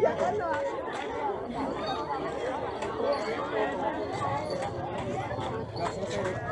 That's okay.